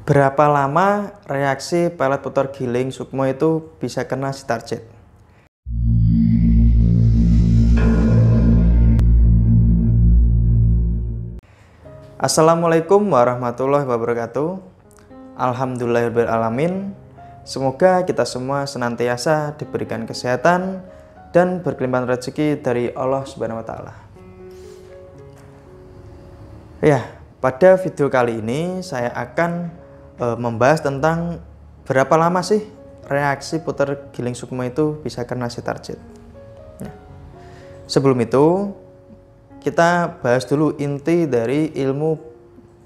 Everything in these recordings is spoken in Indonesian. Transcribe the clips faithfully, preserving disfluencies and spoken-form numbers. Berapa lama reaksi pelet putar giling Sukma itu bisa kena si target? Assalamualaikum warahmatullahi wabarakatuh. Alhamdulillahirabbil alamin. Semoga kita semua senantiasa diberikan kesehatan dan berkelimpahan rezeki dari Allah Subhanahu wa taala. Ya, pada video kali ini saya akan membahas tentang berapa lama sih reaksi putar giling Sukma itu bisa kena si target. Nah, sebelum itu kita bahas dulu inti dari ilmu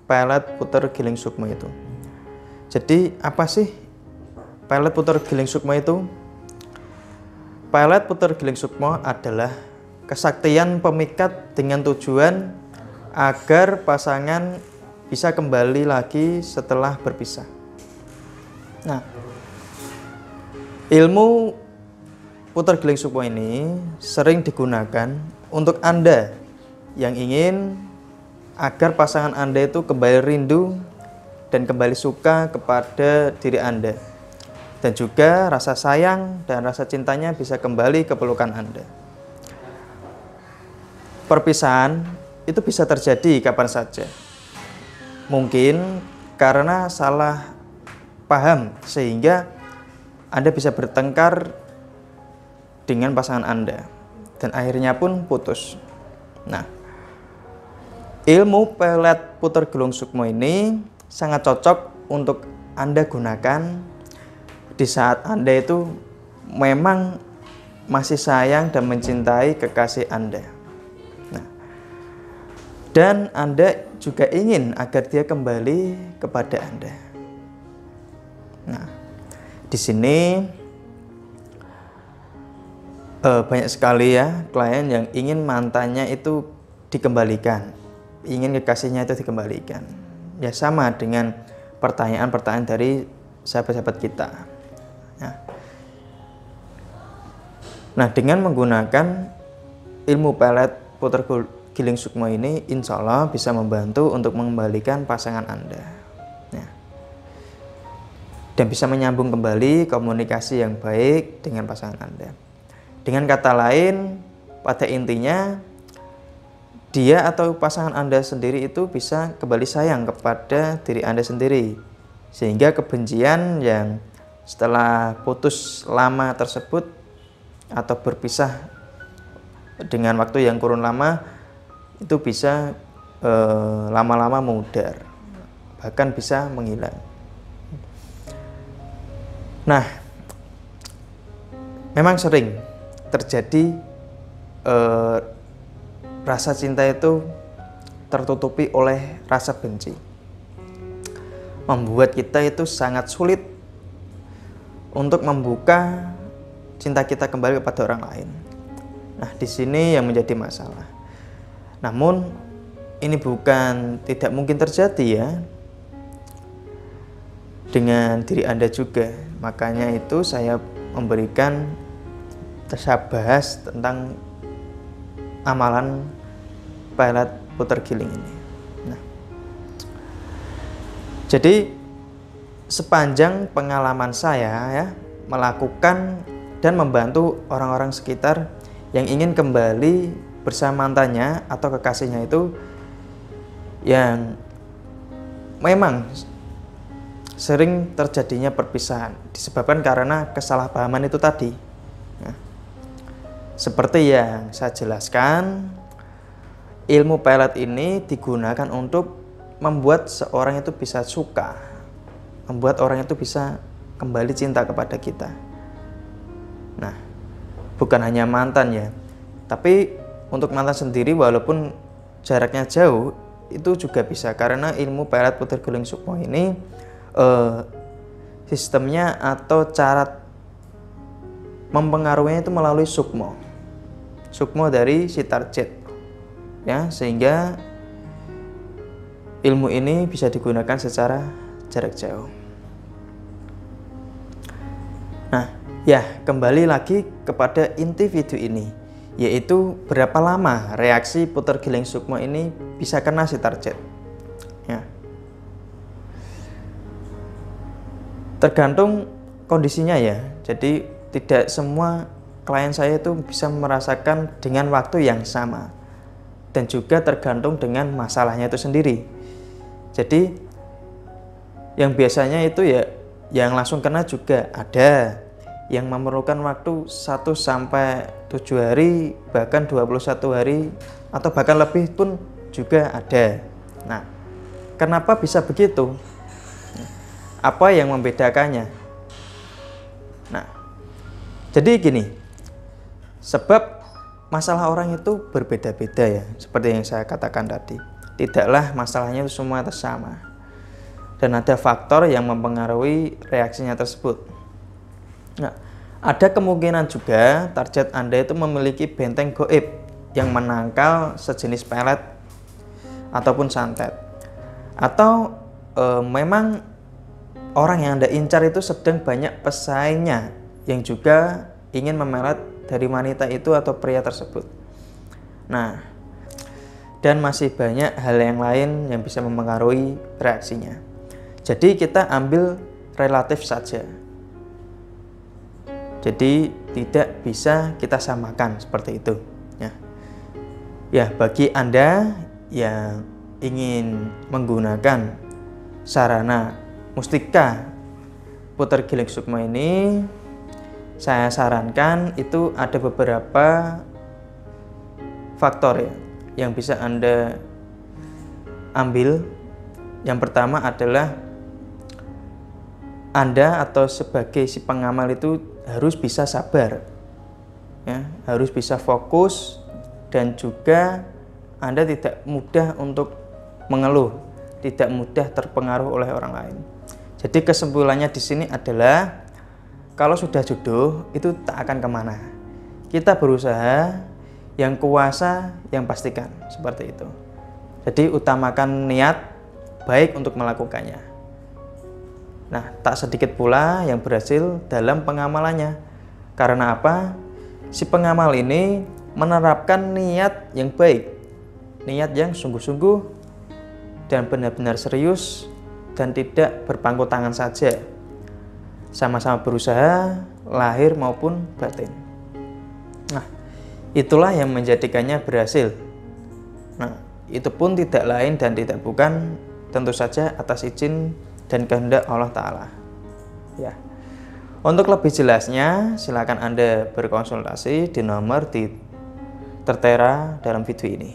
pelet putar giling Sukma itu. Jadi apa sih pelet putar giling Sukma itu? Pelet putar giling Sukma adalah kesaktian pemikat dengan tujuan agar pasangan bisa kembali lagi setelah berpisah. Nah, ilmu putar giling Sukma ini sering digunakan untuk Anda yang ingin agar pasangan Anda itu kembali rindu dan kembali suka kepada diri Anda, dan juga rasa sayang dan rasa cintanya bisa kembali ke pelukan Anda. Perpisahan itu bisa terjadi kapan saja, mungkin karena salah paham sehingga Anda bisa bertengkar dengan pasangan Anda dan akhirnya pun putus. Nah, ilmu pelet putar giling Sukma ini sangat cocok untuk Anda gunakan di saat Anda itu memang masih sayang dan mencintai kekasih Anda. Nah, dan Anda juga ingin agar dia kembali kepada Anda. Nah, di sini eh, banyak sekali ya klien yang ingin mantannya itu dikembalikan, ingin kekasihnya itu dikembalikan. Ya, sama dengan pertanyaan-pertanyaan dari sahabat-sahabat kita. Nah. nah, dengan menggunakan ilmu pelet putar giling Sukma ini, insya Allah bisa membantu untuk mengembalikan pasangan Anda, nah, dan bisa menyambung kembali komunikasi yang baik dengan pasangan Anda. Dengan kata lain, pada intinya dia atau pasangan Anda sendiri itu bisa kembali sayang kepada diri Anda sendiri, sehingga kebencian yang setelah putus lama tersebut atau berpisah dengan waktu yang kurun lama itu bisa lama-lama eh, memudar, bahkan bisa menghilang. Nah, memang sering terjadi eh, rasa cinta itu tertutupi oleh rasa benci, membuat kita itu sangat sulit untuk membuka cinta kita kembali kepada orang lain. Nah, di sini yang menjadi masalah. Namun ini bukan tidak mungkin terjadi ya dengan diri Anda juga. Makanya itu saya memberikan, saya bahas tentang amalan pelet putar giling ini. Nah, jadi sepanjang pengalaman saya ya melakukan dan membantu orang-orang sekitar yang ingin kembali bersama mantannya atau kekasihnya itu, yang memang sering terjadinya perpisahan disebabkan karena kesalahpahaman itu tadi. Nah, seperti yang saya jelaskan, ilmu pelet ini digunakan untuk membuat seorang itu bisa suka, membuat orang itu bisa kembali cinta kepada kita. Nah, bukan hanya mantan ya, tapi untuk mantan sendiri walaupun jaraknya jauh itu juga bisa, karena ilmu pelet putar giling Sukma ini eh, sistemnya atau cara mempengaruhinya itu melalui Sukma Sukma dari si target ya, sehingga ilmu ini bisa digunakan secara jarak jauh. Nah ya, kembali lagi kepada inti video ini, yaitu berapa lama reaksi putar giling Sukma ini bisa kena si target ya. Tergantung kondisinya ya. Jadi tidak semua klien saya itu bisa merasakan dengan waktu yang sama. Dan juga tergantung dengan masalahnya itu sendiri. Jadi yang biasanya itu ya yang langsung kena juga ada. Yang memerlukan waktu satu sampai tujuh hari, bahkan dua puluh satu hari atau bahkan lebih pun juga ada. Nah, kenapa bisa begitu? Apa yang membedakannya? Nah, jadi gini, sebab masalah orang itu berbeda-beda ya, seperti yang saya katakan tadi. Tidaklah masalahnya itu semua sama. Dan ada faktor yang mempengaruhi reaksinya tersebut. Nah, ada kemungkinan juga target Anda itu memiliki benteng goib yang menangkal sejenis pelet ataupun santet. Atau e, memang orang yang Anda incar itu sedang banyak pesaingnya yang juga ingin memelet dari wanita itu atau pria tersebut. Nah, dan masih banyak hal yang lain yang bisa mempengaruhi reaksinya. Jadi kita ambil relatif saja. Jadi tidak bisa kita samakan seperti itu. Ya, ya bagi Anda yang ingin menggunakan sarana mustika putar giling Sukma ini, saya sarankan itu ada beberapa faktor ya yang bisa Anda ambil. Yang pertama adalah Anda atau sebagai si pengamal itu harus bisa sabar ya, harus bisa fokus, dan juga Anda tidak mudah untuk mengeluh, tidak mudah terpengaruh oleh orang lain. Jadi kesimpulannya di sini adalah kalau sudah jodoh itu tak akan kemana. Kita berusaha, yang kuasa yang pastikan, seperti itu. Jadi utamakan niat baik untuk melakukannya. Nah, tak sedikit pula yang berhasil dalam pengamalannya. Karena apa? Si pengamal ini menerapkan niat yang baik, niat yang sungguh-sungguh dan benar-benar serius, dan tidak berpangku tangan saja. Sama-sama berusaha, lahir maupun batin. Nah, itulah yang menjadikannya berhasil. Nah, itu pun tidak lain dan tidak bukan, tentu saja atas izin dan kehendak Allah Ta'ala. Ya. Untuk lebih jelasnya, silakan Anda berkonsultasi di nomor di tertera dalam video ini.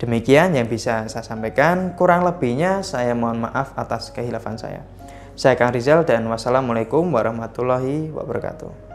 Demikian yang bisa saya sampaikan, kurang lebihnya saya mohon maaf atas kehilafan saya. Saya Kang Rizal dan wassalamualaikum warahmatullahi wabarakatuh.